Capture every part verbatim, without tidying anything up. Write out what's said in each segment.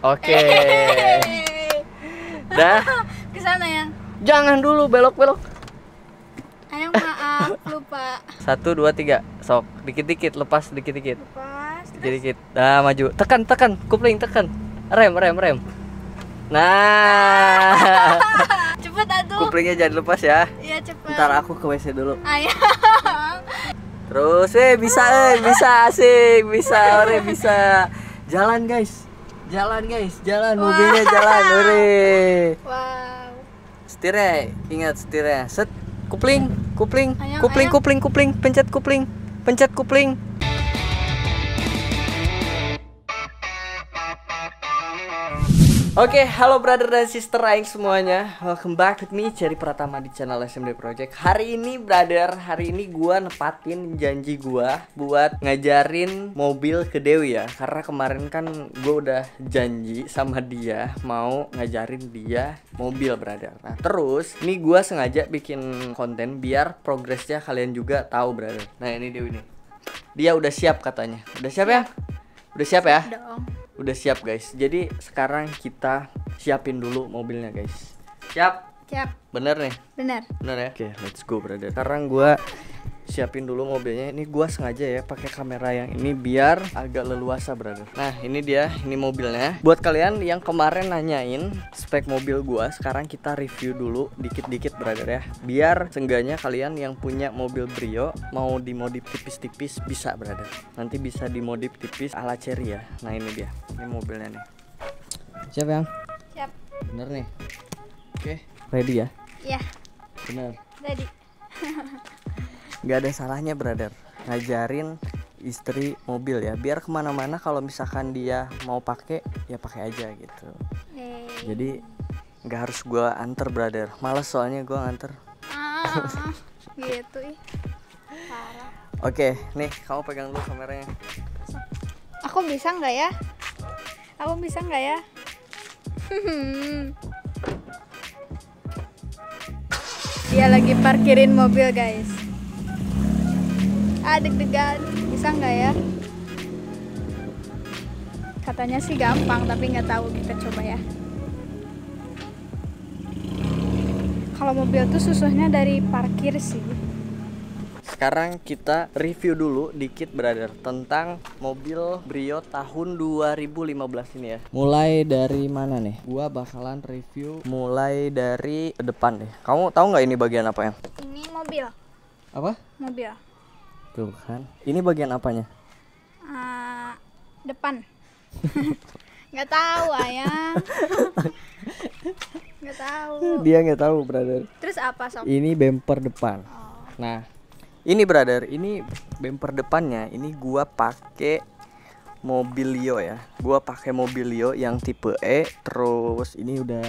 Oke. Dah. Kesana ya. Jangan dulu, belok-belok. Ayang maaf, lupa. Satu, dua, tiga. Sok, dikit-dikit, lepas dikit-dikit. Lepas. Dikit-dikit. Nah, maju. Tekan, tekan, kupling tekan. Rem, rem, rem. Nah. Cepet atuh. Kuplingnya jangan lepas ya. Iya, cepet. Ntar aku ke W C dulu. Ayang. Terus, eh bisa, eh bisa, asik, bisa, ore, bisa. Jalan, guys. Jalan, guys. Jalan, wow. Mobilnya jalan, ore. Wow. Setirnya, ingat setirnya. Set, kupling, kupling, ayang, kupling, ayang. kupling, kupling, pencet kupling, pencet kupling. Oke, okay, halo brother dan sister Aing semuanya. Welcome back with me, Cherry Pratama di channel S M D Project. Hari ini brother, hari ini gua nepatin janji gua buat ngajarin mobil ke Dewi ya. Karena kemarin kan gua udah janji sama dia mau ngajarin dia mobil brother. Nah terus, ini gua sengaja bikin konten biar progresnya kalian juga tahu brother. Nah ini Dewi nih, dia udah siap katanya. Udah siap ya? Udah siap ya? Udah. Udah siap guys, jadi sekarang kita siapin dulu mobilnya guys. Siap? Siap. Bener nih? Bener. Bener ya? Oke, okay, let's go brother. Sekarang gua siapin dulu mobilnya. Ini gua sengaja ya pakai kamera yang ini biar agak leluasa brother. Nah ini dia, ini mobilnya. Buat kalian yang kemarin nanyain spek mobil gua, sekarang kita review dulu dikit-dikit brother ya. Biar seenggaknya kalian yang punya mobil Brio mau dimodif tipis-tipis bisa brother. Nanti bisa dimodif tipis ala Cherry ya. Nah ini dia, ini mobilnya nih. Siap yang? Siap. Bener nih. Oke, ready ya? Iya. Bener. Ready. Gak ada salahnya brother ngajarin istri mobil ya. Biar kemana-mana kalau misalkan dia mau pakai ya pakai aja gitu. Hey. Jadi gak harus gue anter brother. Males soalnya gue nganter. Ah, gitu ih. Parah. Oke, okay, nih kamu pegang dulu kameranya. Aku bisa nggak ya? Aku bisa nggak ya? Dia lagi parkirin mobil guys. Ah, deg-degan. Bisa nggak ya? Katanya sih gampang, tapi nggak tahu, kita coba ya. Kalau mobil tuh susuhnya dari parkir sih. Sekarang kita review dulu dikit brother tentang mobil Brio tahun dua ribu lima belas ini ya. Mulai dari mana nih? Gua bakalan review mulai dari depan deh. Kamu tahu nggak ini bagian apa ya? Ini mobil. Apa? Mobil. Tuh kan. Ini bagian apanya? Uh, depan. Nggak tahu ayang. Nggak tahu. Dia nggak tahu brother. Terus apa sob? Ini bumper depan. Oh. Nah. Ini brother, ini bumper depannya, ini gua pakai Mobilio ya. Gua pakai Mobilio yang tipe E. Terus ini udah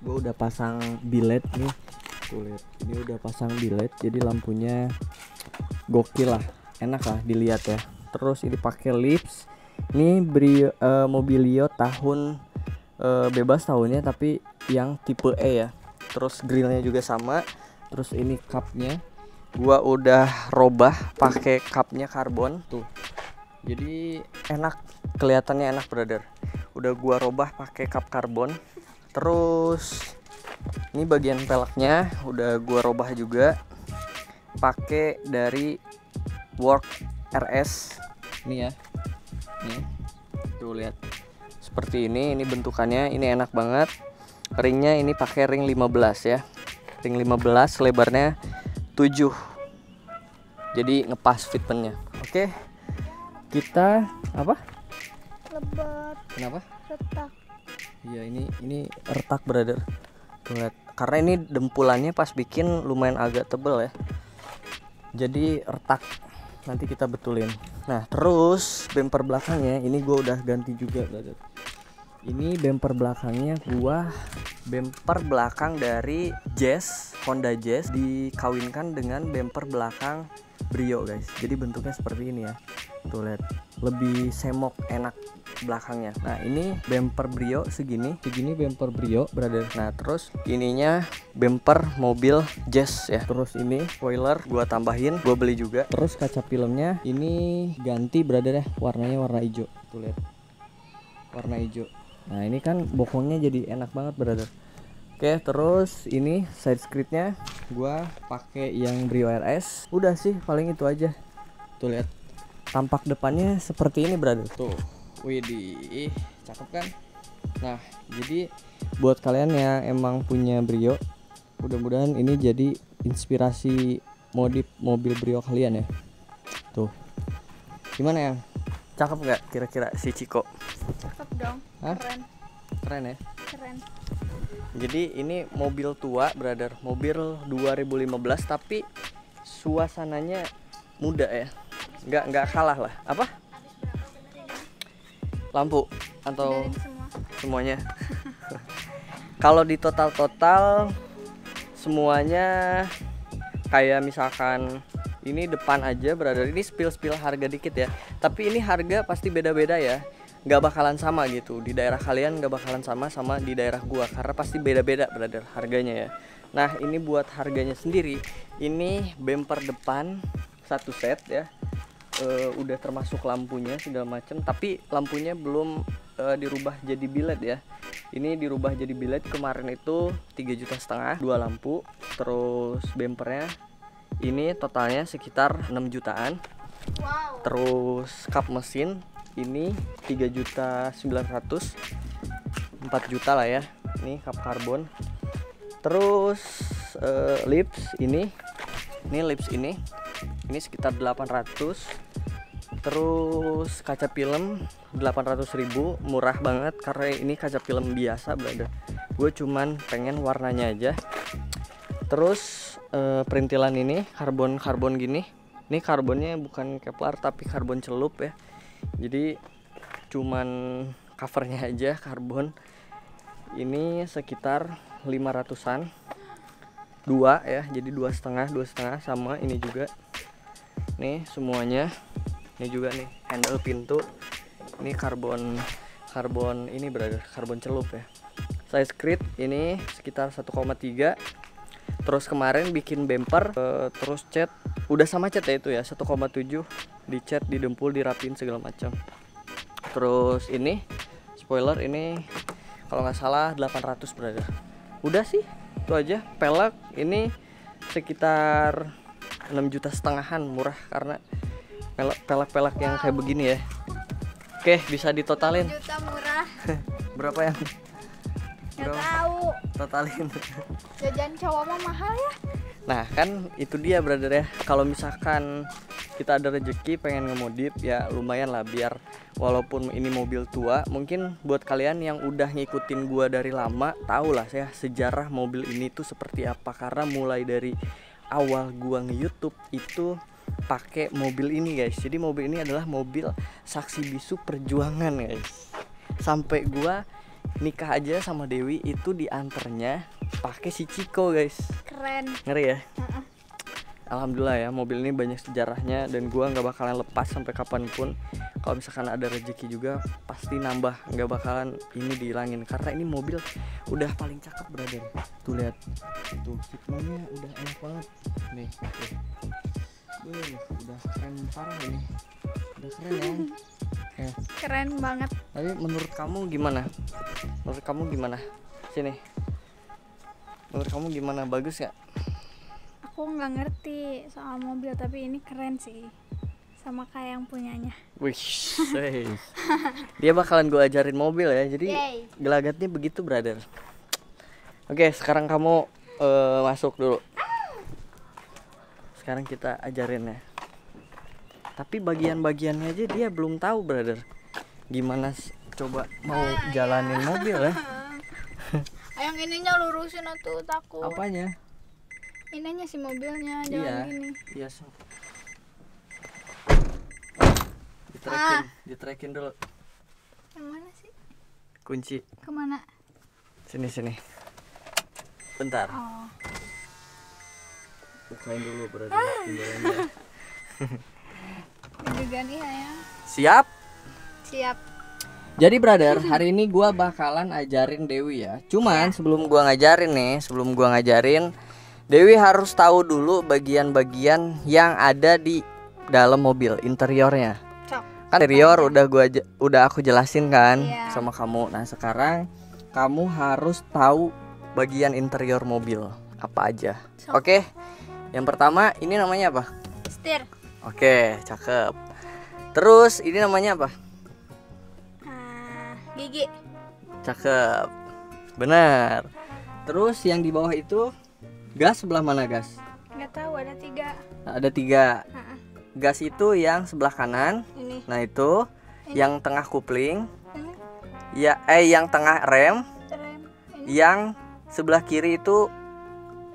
gua udah pasang bilet nih. Kulit. Ini udah pasang bilet, jadi lampunya gokil lah. Enak lah dilihat ya. Terus ini pakai lips. Ini Brio, uh, Mobilio tahun uh, bebas tahunnya tapi yang tipe E ya. Terus grillnya juga sama. Terus ini cupnya gua udah robah pakai cupnya karbon tuh, jadi enak, kelihatannya enak brother. Udah gua robah pakai cup karbon. Terus ini bagian peleknya udah gua robah juga pakai dari Work R S ini ya. Nih tuh lihat seperti ini, ini bentukannya, ini enak banget. Ringnya ini pakai ring lima belas ya, ring lima belas, lebarnya tujuh, jadi ngepas fitmentnya. Oke, kita apa? Lebat. Kenapa? Retak. Iya ini ini retak brother. Lihat, karena ini dempulannya pas bikin lumayan agak tebel ya. Jadi retak. Nanti kita betulin. Nah terus bumper belakangnya ini gue udah ganti juga brother. Ini bumper belakangnya gua bumper belakang dari Jazz, Honda Jazz, dikawinkan dengan bumper belakang Brio guys. Jadi bentuknya seperti ini ya. Tuh lihat, lebih semok, enak belakangnya. Nah ini bumper Brio segini, segini bumper Brio brother. Nah terus ininya bumper mobil Jazz ya. Terus ini spoiler gua tambahin, gua beli juga. Terus kaca filmnya ini ganti brother ya, warnanya warna hijau. Tuh lihat, warna hijau. Nah ini kan bokongnya jadi enak banget brother. Oke, terus ini side scriptnya gua pakai yang Brio R S. Udah sih paling itu aja. Tuh lihat tampak depannya seperti ini brother. Tuh, widih, cakep kan? Nah jadi buat kalian yang emang punya Brio, mudah-mudahan ini jadi inspirasi modif mobil Brio kalian ya. Tuh gimana ya? Cakep nggak kira-kira si Ciko? Cakep dong. Hah? Keren. Keren ya? Keren. Jadi ini mobil tua brother, mobil dua ribu lima belas tapi suasananya muda ya, nggak nggak kalah lah. Apa? Lampu atau semuanya? Kalau di total-total semuanya kayak misalkan ini depan aja brother, ini spill-spill harga dikit ya. Tapi ini harga pasti beda-beda ya, nggak bakalan sama gitu di daerah kalian, nggak bakalan sama sama di daerah gua karena pasti beda-beda brother harganya ya. Nah ini buat harganya sendiri, ini bumper depan satu set ya, e, udah termasuk lampunya segala macam, tapi lampunya belum e, dirubah jadi bilet ya. Ini dirubah jadi bilet kemarin itu tiga juta setengah, dua lampu, terus bumpernya ini totalnya sekitar enam jutaan. Wow. Terus kap mesin ini tiga juta sembilan ratus, empat juta lah ya. Ini kap karbon. Terus uh, lips ini. Ini lips ini. Ini sekitar delapan ratus. Terus kaca film delapan ratus ribu, murah banget karena ini kaca film biasa, brother. Gue cuman pengen warnanya aja. Terus uh, perintilan ini karbon-karbon gini. Ini karbonnya bukan Kevlar tapi karbon celup ya. Jadi cuman covernya aja karbon. Ini sekitar lima ratusan, dua ya, jadi dua setengah dua setengah sama ini juga nih semuanya. Ini juga nih handle pintu, ini karbon karbon ini brother, karbon celup ya. Size crate ini sekitar satu koma tiga. Terus kemarin bikin bumper, e, terus cat, udah sama cat ya itu ya, satu koma tujuh, dicat, didempul, dirapin segala macam. Terus ini spoiler ini kalau nggak salah delapan ratus brother. Udah sih itu aja. Pelek ini sekitar enam juta setengahan, murah karena pelek-pelek yang wow kayak begini ya. Oke, bisa ditotalin. enam juta murah. Berapa yang? Nggak tahu. Totalin. Jajan cowok mah mahal ya. Nah kan itu dia brother ya, kalau misalkan kita ada rezeki pengen ngemodif ya lumayan lah, biar walaupun ini mobil tua, mungkin buat kalian yang udah ngikutin gua dari lama tau lah ya sejarah mobil ini tuh seperti apa. Karena mulai dari awal gua nge-YouTube itu pakai mobil ini guys. Jadi mobil ini adalah mobil saksi bisu perjuangan guys. Sampai gua nikah aja sama Dewi itu diantarnya pakai si Ciko guys. Keren. Ngeri ya. Uh-uh. Alhamdulillah ya, mobil ini banyak sejarahnya dan gua nggak bakalan lepas sampai kapanpun. Kalau misalkan ada rezeki juga pasti nambah, nggak bakalan ini dihilangin karena ini mobil udah paling cakep brother. Tuh lihat, tuh sikmanya udah enak banget. Nih, tuh. Wih, udah keren parah ini. Udah keren ya. Ya. Keren banget. Tapi menurut kamu gimana? Menurut kamu gimana? Sini. Menurut kamu gimana? Bagus gak? Aku nggak ngerti soal mobil tapi ini keren sih. Sama kayak yang punyanya. Wih, dia bakalan gue ajarin mobil ya. Jadi yay, gelagatnya begitu brother. Oke, sekarang kamu uh, masuk dulu. Sekarang kita ajarin ya. Tapi bagian-bagiannya aja dia belum tahu brother. Gimana coba mau jalanin mobil ya? Yang ininya lurusin atuh, takut. Apanya? Ininya si mobilnya jalan gini. Iya, sob. Ditrekin, ah. ditrekin dulu. Yang mana sih? Kunci. Kemana? Sini sini. Bentar. Oh. Bukain dulu brother. Siap? Siap. Jadi brother, hari ini gua bakalan ajarin Dewi ya. Cuman sebelum gua ngajarin nih, sebelum gua ngajarin, Dewi harus tahu dulu bagian-bagian yang ada di dalam mobil, interiornya. Cok. Kan interior udah gua udah aku jelasin kan yeah. sama kamu. Nah, sekarang kamu harus tahu bagian interior mobil apa aja. So. Oke. Okay? Yang pertama ini namanya apa? Setir. Oke, okay, cakep. Terus ini namanya apa? Uh, gigi. Cakep. Benar. Terus yang di bawah itu gas sebelah mana gas? Nggak tahu, ada tiga. Nah, ada tiga. Uh-uh. Gas itu yang sebelah kanan. Ini. Nah itu, ini. Yang tengah kupling. Ini. Ya, eh yang tengah rem. Rem. Ini. Yang sebelah kiri itu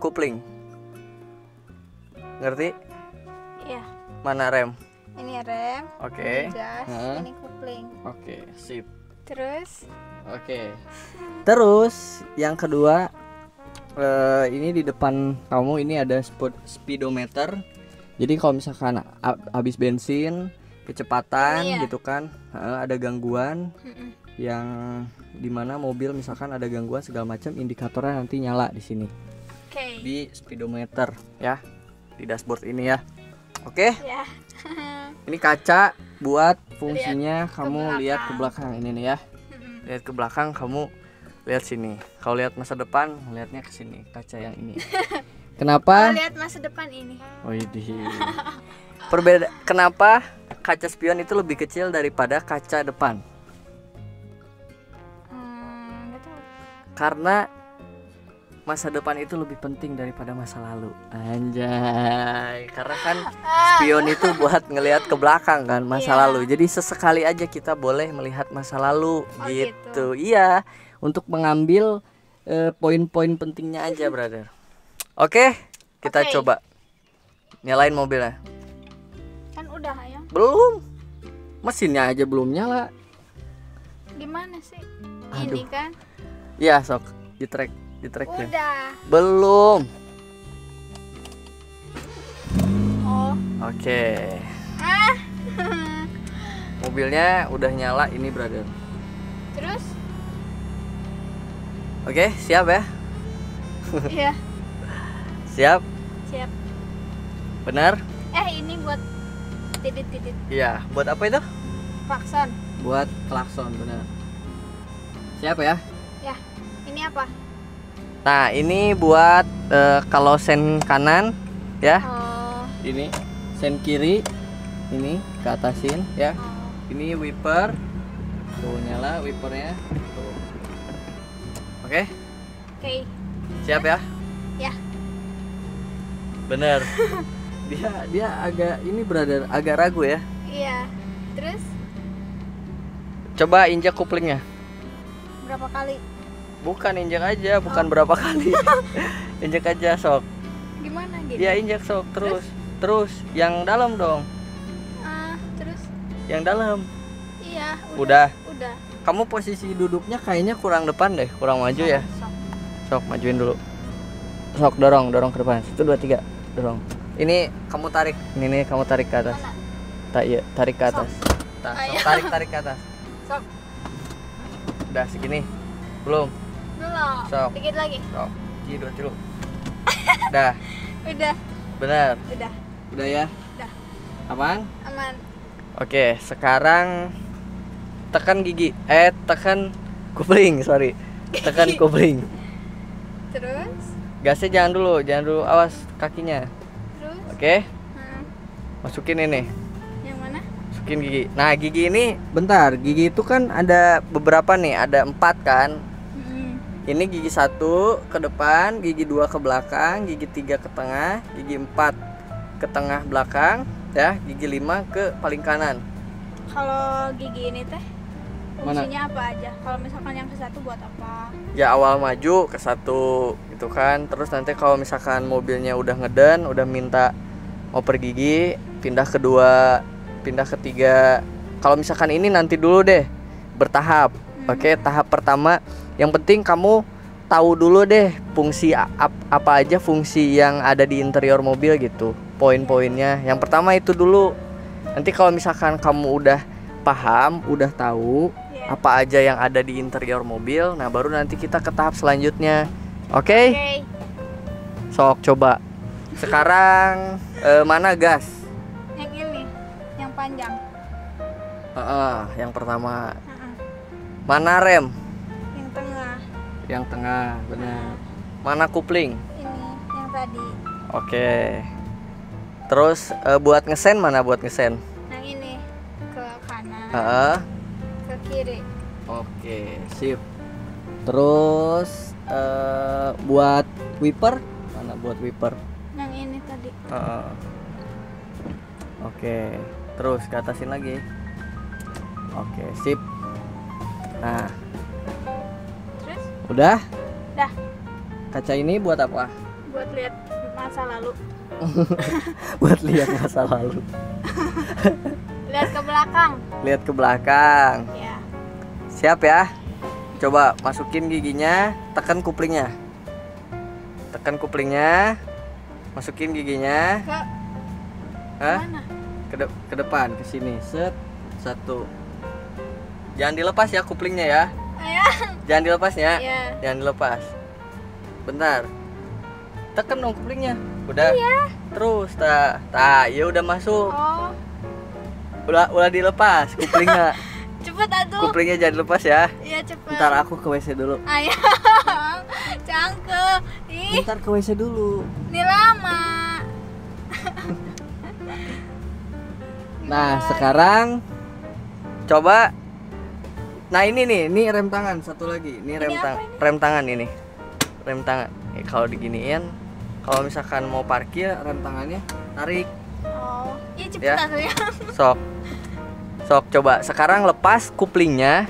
kupling. Ngerti? Iya. Mana rem? Ini rem. Oke. Okay. Ini gas. Hmm. Ini kupling. Oke, okay, sip. Terus? Oke. Okay. Terus yang kedua. Uh, ini di depan kamu ini ada speedometer. Jadi kalau misalkan habis bensin, kecepatan iya. gitu kan, uh, ada gangguan Mm-mm. yang dimana mobil misalkan ada gangguan segala macam, indikatornya nanti nyala di sini. Okay. Di speedometer ya, di dashboard ini ya. Oke. Okay? Yeah. Ini kaca buat fungsinya lihat kamu ke lihat ke belakang ini nih ya. Mm-mm. Lihat ke belakang kamu. Lihat sini. Kalau lihat masa depan, lihatnya ke sini, kaca yang ini. Kenapa? Kalau lihat masa depan ini. Oh, ini. Perbeda kenapa kaca spion itu lebih kecil daripada kaca depan? Hmm, betul. Karena masa depan itu lebih penting daripada masa lalu. Anjay. Karena kan spion itu buat ngelihat ke belakang kan, masa yeah. lalu. Jadi sesekali aja kita boleh melihat masa lalu oh, gitu. gitu. Iya. Untuk mengambil eh, poin-poin pentingnya aja, brother. Oke, okay, kita okay. coba nyalain mobilnya. Kan udah ya? Belum. Mesinnya aja belum nyala. Gimana sih? Aduh. Ini kan? Iya, sok. Di track, di track. Udah. Ya. Belum. Oh. Oke. Okay. Ah. Mobilnya udah nyala ini, brother. Terus? Oke, siap ya? Iya. Siap? Siap. Benar? Eh, ini buat titit-titit. Iya, buat apa itu? Klakson. Buat klakson, benar. Siap ya? Ya. Ini apa? Nah, ini buat uh, kalau sen kanan, ya. Oh. Ini sen kiri, ini ke atasin, ya. Oh. Ini wiper. Tuh nyala wipernya. Oke. Okay? Oke. Okay. Siap ya? Ya. Bener. Dia dia agak ini brother agak ragu ya? Iya. Terus? Coba injak kuplingnya. Berapa kali? Bukan injak aja, bukan oh. berapa kali. Injak aja sok. Gimana gitu? Ya injak sok terus. Terus, terus. Yang dalam dong. Uh, terus? Yang dalam. Iya. Udah. Udah. udah. Kamu posisi duduknya kayaknya kurang depan deh, kurang maju ya. Sok, majuin dulu. Sok, dorong, dorong ke depan. Satu, dua, tiga, dorong. Ini kamu tarik, ini nih kamu tarik ke atas. Tak, iya, tarik ke atas. Tak, sok, tarik, tarik ke atas. Sok. Udah segini, belum. Belum. Sok. Dikit lagi. Sok. Ji, dua, tiga. Udah. Udah. Benar. Udah. Udah ya. Udah. Aman? Aman. Oke, sekarang. Tekan gigi, eh tekan kupling, sorry, tekan kupling. Terus? Gasnya jangan dulu, jangan dulu, awas kakinya. Terus? Oke. Okay. Hmm. Masukin ini. Yang mana? Masukin gigi. Nah gigi ini, bentar, gigi itu kan ada beberapa nih, ada empat kan. Hmm. Ini gigi satu ke depan, gigi dua ke belakang, gigi tiga ke tengah, gigi empat ke tengah belakang, ya, gigi lima ke paling kanan. Kalau gigi ini teh? Fungsinya apa aja? Kalau misalkan yang ke satu buat apa? Ya awal maju ke satu gitu kan. Terus nanti kalau misalkan mobilnya udah ngeden, udah minta oper gigi, pindah ke dua, pindah ke tiga. Kalau misalkan ini nanti dulu deh, bertahap. Hmm. Oke, tahap pertama yang penting kamu tahu dulu deh fungsi apa aja, fungsi yang ada di interior mobil gitu, poin-poinnya. Yang pertama itu dulu. Nanti kalau misalkan kamu udah paham, udah tahu yeah. apa aja yang ada di interior mobil, nah baru nanti kita ke tahap selanjutnya. Oke? Okay? Okay. Sok coba. Sekarang eh, mana gas? Yang ini, yang panjang. uh, yang pertama. Uh-uh. Mana rem? Yang tengah. Yang tengah, benar. Mana kupling? Ini yang tadi. Oke. Okay. Terus uh, buat ngesen mana buat ngesen? Yang ini ke kanan. Uh-uh. Ke kiri. Oke, okay, sip. Terus uh, buat wiper mana buat wiper? Yang ini tadi. Uh-uh. Oke, okay. Terus ke atasin lagi. Oke, okay, sip. Nah, terus? Udah? Udah. Kaca ini buat apa? Buat lihat masa lalu. Buat lihat masa lalu. Lihat ke belakang. Lihat ke belakang. Ya. Siap ya? Coba masukin giginya, tekan kuplingnya. Tekan kuplingnya, masukin giginya. Ke, Hah? Mana? Ke, de ke depan, ke sini. Set, satu. Jangan dilepas ya kuplingnya ya. Ayah. Jangan dilepas ya. Yeah. Jangan dilepas. Bentar. Tekan dong kuplingnya. Udah. Iya. Terus tak. Nah, ya udah masuk. Oh. Udah udah dilepas kuplingnya. Cepet atuh. Kuplingnya jangan lepas ya. Iya, cepet. Bentar aku ke W C dulu. Ayah. Cangkep. Ih. Bentar ke W C dulu. Ini lama. Nah, sekarang coba. Nah, ini nih, ini rem tangan satu lagi. Ini rem tangan. Rem tangan ini. Rem tangan. Ya, kalau diginiin, kalau misalkan mau parkir, rem tangannya tarik. Oh, iya cepet ya. Aku ya. Sok. Sok coba sekarang lepas kuplingnya.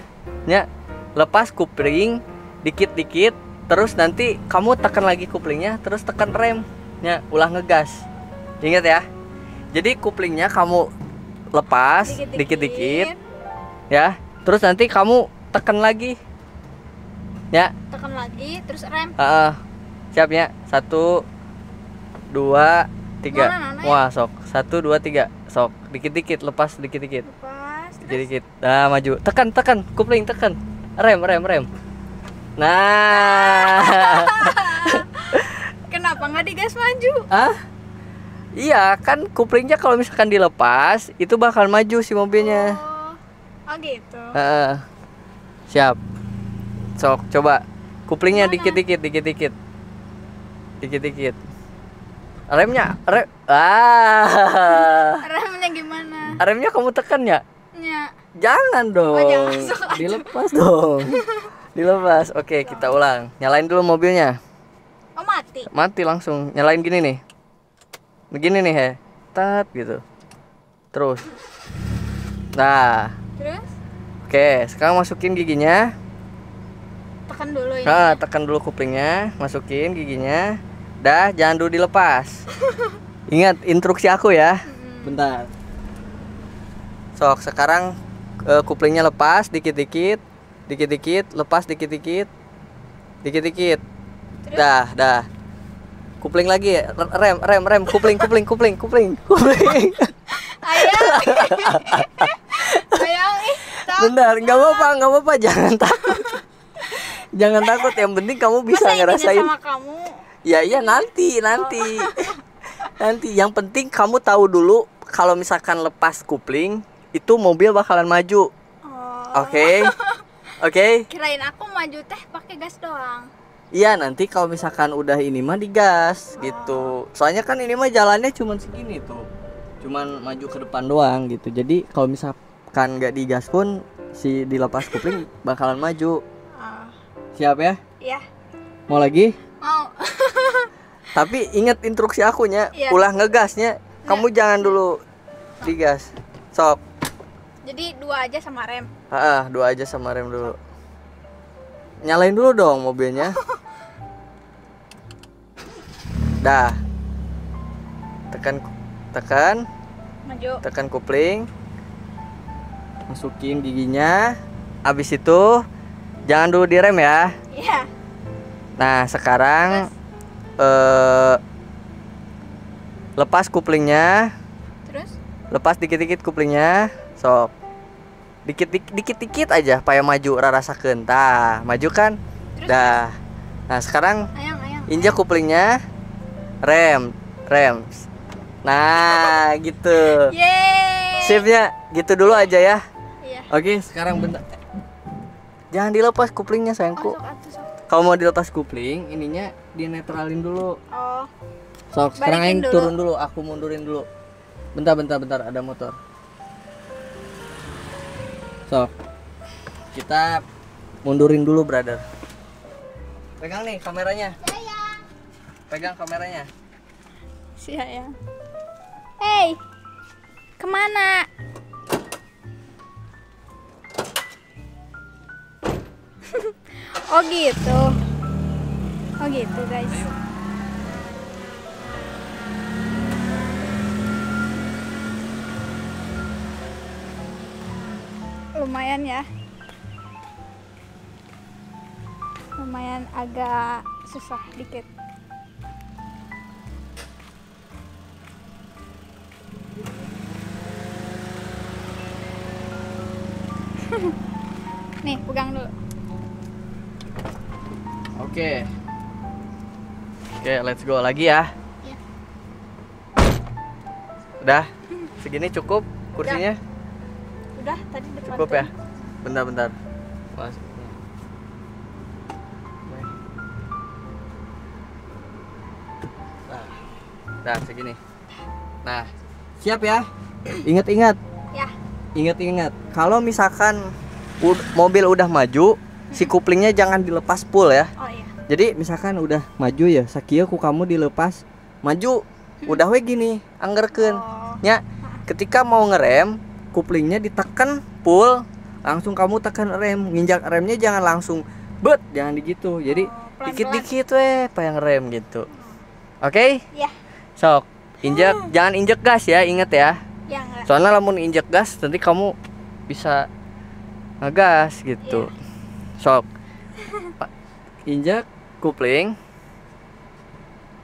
Ya, lepas kupling dikit-dikit, terus nanti kamu tekan lagi kuplingnya, terus tekan rem. Ya, ulang ngegas. Ingat ya. Jadi kuplingnya kamu lepas dikit-dikit. Ya. Terus nanti kamu tekan lagi. Ya. Tekan lagi terus rem. Heeh. Uh, siap ya. satu dua tiga. Wah, sok. satu dua tiga. Sok. Dikit-dikit, lepas dikit-dikit. Lepas. Dikit-dikit. Nah, maju. Tekan, tekan, kupling tekan. Rem, rem, rem. Nah. Kenapa nggak digas maju? Hah? Iya, kan kuplingnya kalau misalkan dilepas, itu bakal maju si mobilnya. Oh. Oh gitu. Uh, siap. Sok coba kuplingnya dikit-dikit, dikit-dikit, dikit-dikit. Remnya, rem. Ah. Remnya gimana? Remnya kamu tekan ya? Ya. Jangan dong. Oh, jangan, dilepas dong. Dilepas. Oke, okay, kita ulang. Nyalain dulu mobilnya. Oh mati. Mati langsung. Nyalain gini nih. Begini nih he. Tat gitu. Terus. Nah. Terus? Oke, sekarang masukin giginya. Tekan dulu ya. Nah, tekan dulu kuplingnya, masukin giginya. Dah, jangan dulu dilepas. Ingat instruksi aku ya. Hmm. Bentar. Sok, sekarang uh, kuplingnya lepas dikit-dikit, dikit-dikit, lepas dikit-dikit. Dikit-dikit. Dah, dah. Kupling lagi, rem, rem, rem, kupling, kupling, kupling, kupling, kupling. Ayah. Ayah, ih, benar, nggak apa-apa, nggak apa-apa, jangan takut. Jangan takut, yang penting kamu bisa masa ngerasain. Sama kamu? Ya iya nanti, nanti. Oh. Nanti, yang penting kamu tahu dulu kalau misalkan lepas kupling, itu mobil bakalan maju. Oh. Oke. Oke. Okay? Kirain aku maju teh pakai gas doang. Iya, nanti kalau misalkan udah ini mah digas. Oh. Gitu. Soalnya kan ini mah jalannya cuman segini tuh. Cuman maju ke depan doang gitu. Jadi kalau misalkan kan nggak digas pun si dilepas kupling bakalan maju. Oh. Siap ya? Iya. Mau lagi? Mau. Tapi ingat instruksi aku nya, ya. Ulah ngegasnya. Kamu ya. Jangan dulu digas. Sok. Jadi dua aja sama rem. Ah, dua aja sama rem dulu. Nyalain dulu dong mobilnya. Dah. Tekan tekan. Maju. Tekan kupling. Masukin giginya, habis itu jangan dulu direm ya. Iya. Nah sekarang eh, lepas kuplingnya. Terus? Lepas dikit-dikit kuplingnya, sok. Dikit-dikit aja, payah maju rarasakeun. Tah, maju kan? Terus, dah. Nah sekarang ayang, ayang, injak ayang. Kuplingnya, rem, rem. Nah gitu. Yeay. Sipnya gitu dulu aja ya. Oke, sekarang bentar. Jangan dilepas kuplingnya, sayangku. Oh, kalau mau dilepas kupling, ininya dinetralin dulu. Oh. Sok, sekarang yang turun dulu, aku mundurin dulu. Bentar, bentar, bentar, ada motor. Sok. Kita mundurin dulu, brother. Pegang nih kameranya. Sayang. Pegang kameranya. Sayang. Hey. Kemana? Oh gitu. Oh gitu, guys. Ayo. Lumayan ya. Lumayan agak susah dikit. Nih, pegang dulu. Oke, okay. oke, okay, let's go lagi ya. ya. Udah, segini cukup kursinya. Udah, Udah tadi depan cukup ya. Bentar-bentar. Nah, nah segini. Nah, siap ya. Ingat-ingat. Ya. Ingat-ingat. Kalau misalkan mobil udah maju, si kuplingnya jangan dilepas full ya. Oh, iya. Jadi misalkan udah maju ya, sakia ku kamu dilepas maju, udah we gini, anggerkeun. Oh. Nya, ketika mau ngerem, kuplingnya ditekan full, langsung kamu tekan rem, nginjak remnya jangan langsung bet, jangan digitu. Jadi dikit-dikit oh, we pengen rem gitu. Oke? Okay? Yeah. Sok, injek, hmm. jangan injek gas ya, inget ya. Ya soalnya lamun injek gas nanti kamu bisa ngegas gitu. Yeah. Sok, injak kupling,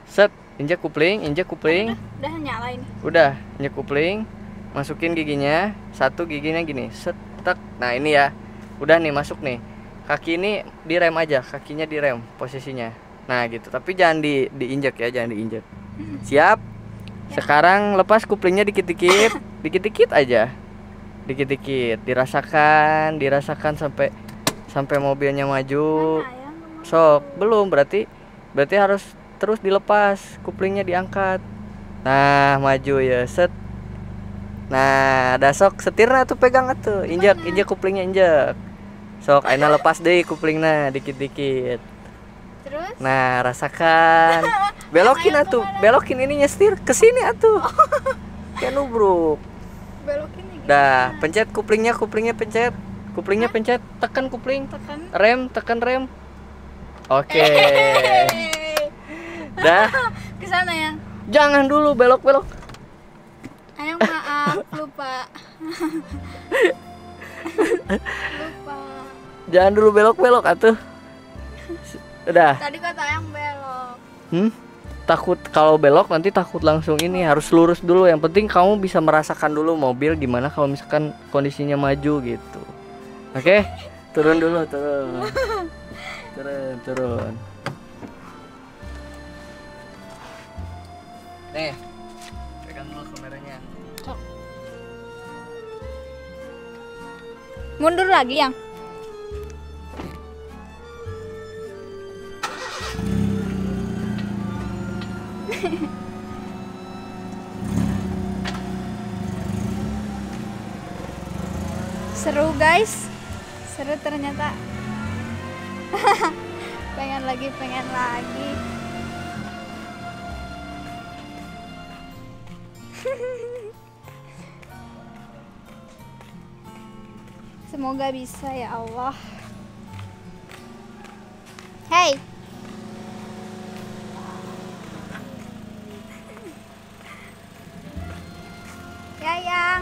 set, injak kupling, injak kupling. Udah, udah nyalain. Udah, injak kupling, masukin giginya, satu giginya gini, set, tek. Nah ini ya, udah nih masuk nih. Kaki ini direm aja, kakinya direm posisinya. Nah gitu, tapi jangan di diinjak ya, jangan diinjak. Siap. Sekarang lepas kuplingnya dikit-dikit, dikit-dikit aja, dikit-dikit. Dirasakan, dirasakan sampai. sampai mobilnya maju. Sok, belum berarti berarti harus terus dilepas, kuplingnya diangkat. Nah, maju ya, set. Nah, ada sok setirna tuh pegang atuh, injak, injak kuplingnya injak. Sok, aina lepas deh kuplingnya dikit-dikit. Terus? Nah, rasakan. Belokin atuh, belokin ininya setir ke sini atuh. Kayak nubruk. Belokin gini. Dah, pencet kuplingnya, kuplingnya pencet. Kuplingnya pencet, tekan kupling, tekan. Rem, tekan rem. Oke. Okay. Dah. Kesana yang. Jangan dulu belok belok. Ayang maaf lupa. Lupa. Jangan dulu belok belok atuh. Udah. Tadi kata Ayang belok. Hmm? Takut kalau belok nanti takut langsung ini, harus lurus dulu. Yang penting kamu bisa merasakan dulu mobil gimana kalau misalkan kondisinya maju gitu. Oke, okay? turun dulu, turun, turun, turun. Nih, pegang dulu kameranya. Cok. Mundur lagi yang. Seru guys. Seru ternyata. Pengen lagi, pengen lagi. Semoga bisa ya Allah. Hey. Ya, yang.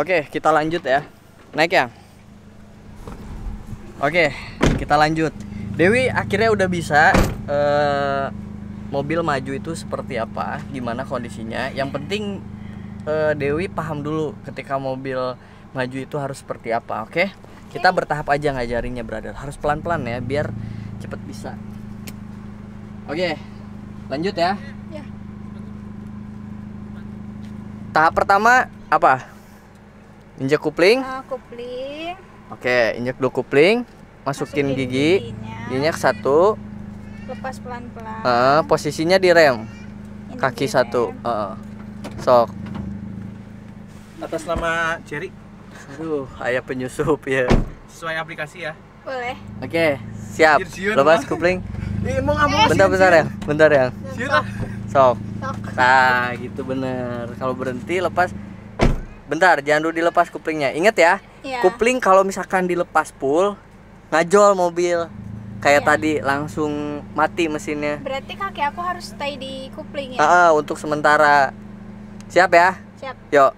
Oke, kita lanjut ya. Naik ya. Oke, kita lanjut. Dewi akhirnya udah bisa uh, mobil maju itu seperti apa, gimana kondisinya. Yang penting eh, Dewi paham dulu ketika mobil maju itu harus seperti apa, oke? Okay? Kita bertahap aja ngajarinnya, brother. Harus pelan-pelan ya, biar cepet bisa. Oke, okay, lanjut ya. Ya. Tahap pertama apa? Injek kupling. Uh, kupling. Oke, okay, injek dulu kupling. Masukin, Masukin gigi. Giginya, giginya ke satu. Lepas pelan-pelan. Uh, posisinya di rem. Ini kaki di satu. Rem. Uh, sok. Atas nama Cherry. Aduh, ayah penyusup ya. Sesuai aplikasi ya. Boleh. Oke, okay, siap. Lepas kupling. Bentar-bentar ya, bentar ya. Sok. Nah, gitu bener. Kalau berhenti lepas. Bentar, jangan dulu dilepas kuplingnya. Ingat ya, ya. Kupling kalau misalkan dilepas full, ngajol mobil. Kayak ya. Tadi langsung mati mesinnya. Berarti kaki aku harus stay di kupling ya? Uh, untuk sementara. Siap ya? Siap. Yuk.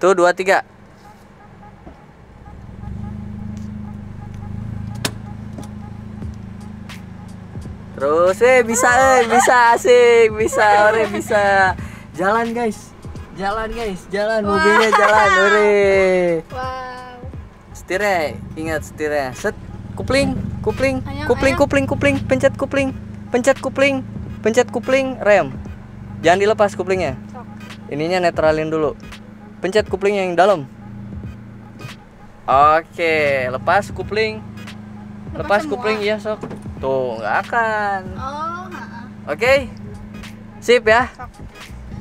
Tuh, dua, tiga. Terus, eh bisa, eh bisa, asik, bisa, ore bisa. Jalan guys, jalan guys, jalan, wow. Mobilnya jalan, ore. Wow. Setirnya, ingat setirnya. Set, kupling, kupling, ayang, kupling, ayang. kupling, kupling, pencet kupling, pencet kupling, pencet kupling, rem. Jangan dilepas kuplingnya. Ininya netralin dulu. Pencet kupling yang dalam. Oke, lepas kupling, lepas, lepas kupling, iya sok. Tuh, nggak akan. Oh, oke, okay. Sip ya.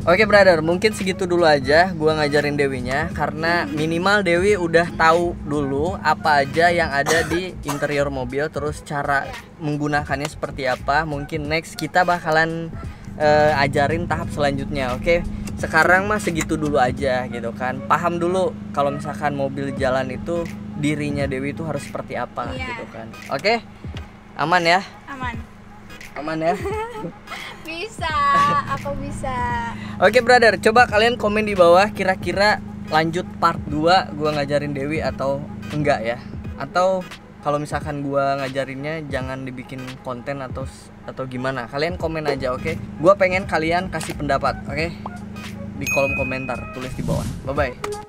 Oke, okay, brother, mungkin segitu dulu aja gua ngajarin Dewinya, karena minimal Dewi udah tahu dulu apa aja yang ada di interior mobil, terus cara menggunakannya seperti apa. Mungkin next kita bakalan uh, ajarin tahap selanjutnya, oke? Okay? Sekarang mah segitu dulu aja gitu kan. Paham dulu kalau misalkan mobil jalan itu dirinya Dewi itu harus seperti apa, yeah. Gitu kan. Oke? Okay? Aman ya? Aman. Aman ya? Bisa, aku bisa. Oke, okay, brother, coba kalian komen di bawah kira-kira lanjut part dua gua ngajarin Dewi atau enggak ya? Atau kalau misalkan gua ngajarinnya jangan dibikin konten atau atau gimana? Kalian komen aja, oke? Okay? Gua pengen kalian kasih pendapat, oke? Okay? Di kolom komentar, tulis di bawah. Bye bye.